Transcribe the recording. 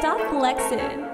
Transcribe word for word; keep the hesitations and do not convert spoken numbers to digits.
Stop flexing.